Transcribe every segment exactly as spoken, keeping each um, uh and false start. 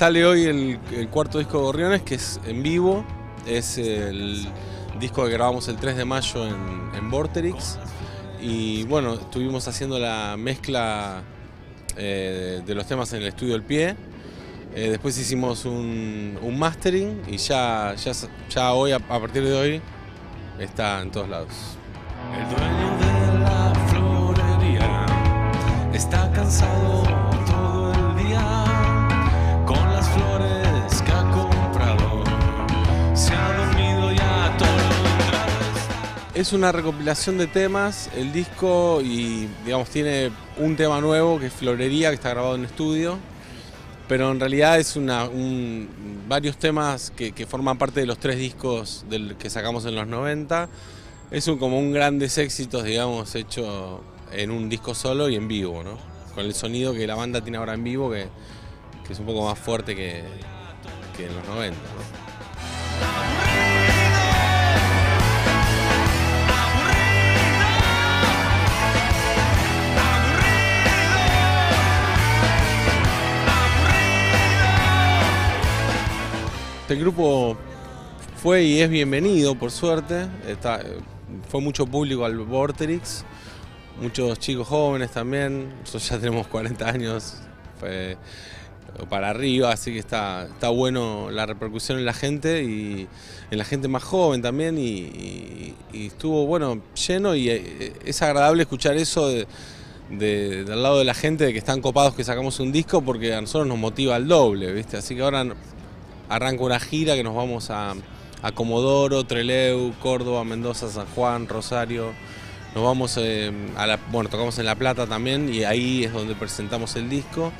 Sale hoy el, el cuarto disco de Gorriones, que es en vivo, es el disco que grabamos el tres de mayo en, en Vorterix. Y bueno, estuvimos haciendo la mezcla eh, de los temas en el estudio El Pie. Eh, después hicimos un, un mastering y ya, ya, ya hoy, a, a partir de hoy, está en todos lados. El dueño de la florería está cansado todo el día con las flores que ha comprado. Se ha dormido ya todo el día. Es una recopilación de temas, el disco, y digamos tiene un tema nuevo que es Florería, que está grabado en estudio. Pero en realidad es una, un, varios temas que, que forman parte de los tres discos del, que sacamos en los noventa. Es un, como un grandes éxitos, digamos, hecho en un disco solo y en vivo, ¿no? Con el sonido que la banda tiene ahora en vivo, que, que es un poco más fuerte que, que en los noventa, ¿no? El grupo fue y es bienvenido, por suerte. Está, fue mucho público al Vorterix, muchos chicos jóvenes también. Nosotros ya tenemos cuarenta años eh, para arriba, así que está, está bueno la repercusión en la gente y en la gente más joven también. Y, y, y estuvo bueno, lleno, y es agradable escuchar eso de, de, del lado de la gente, de que están copados que sacamos un disco, porque a nosotros nos motiva al doble, ¿viste? Así que ahora arranca una gira que nos vamos a, a Comodoro, Trelew, Córdoba, Mendoza, San Juan, Rosario. Nos vamos eh, a la, bueno, tocamos en La Plata también, y ahí es donde presentamos el disco.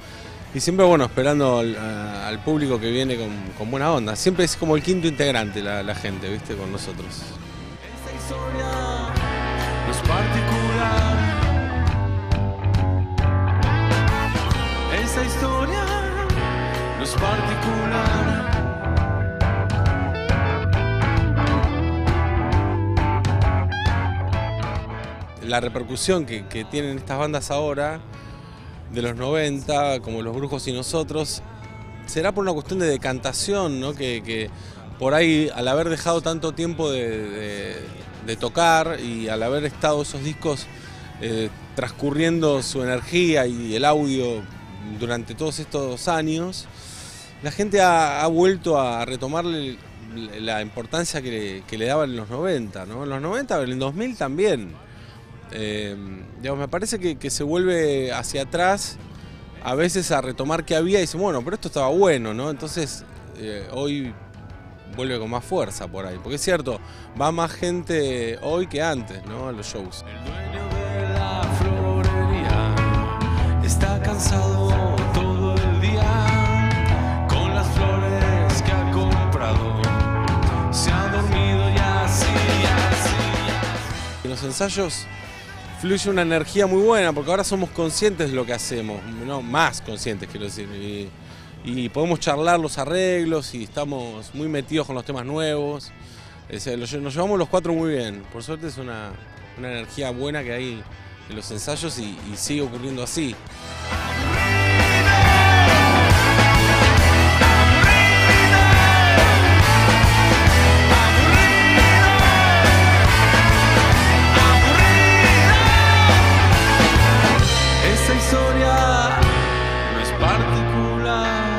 Y siempre, bueno, esperando al, a, al público que viene con, con buena onda. Siempre es como el quinto integrante la, la gente, ¿viste? Con nosotros. Esta historia no es particular. Esta historia no es particular. La repercusión que, que tienen estas bandas ahora, de los noventa, como Los Brujos y nosotros, será por una cuestión de decantación, ¿no? Que, que por ahí, al haber dejado tanto tiempo de, de, de tocar y al haber estado esos discos eh, transcurriendo su energía y el audio durante todos estos años, la gente ha, ha vuelto a retomarle la importancia que le, que le daban en los noventa, ¿no? En los noventa, pero en el dos mil también. Eh, digamos, me parece que, que se vuelve hacia atrás a veces a retomar qué había y dice, bueno, pero esto estaba bueno, ¿no? Entonces eh, hoy vuelve con más fuerza por ahí, porque es cierto, va más gente hoy que antes, ¿no? A los shows. El dueño de la florería está cansado todo el día con las flores que ha comprado. Se ha dormido y así, y así, y así. En los ensayos fluye una energía muy buena, porque ahora somos conscientes de lo que hacemos, no, más conscientes, quiero decir, y, y podemos charlar los arreglos y estamos muy metidos con los temas nuevos. Es decir, nos llevamos los cuatro muy bien, por suerte es una, una energía buena que hay en los ensayos y, y sigue ocurriendo así. Esta historia no es particular.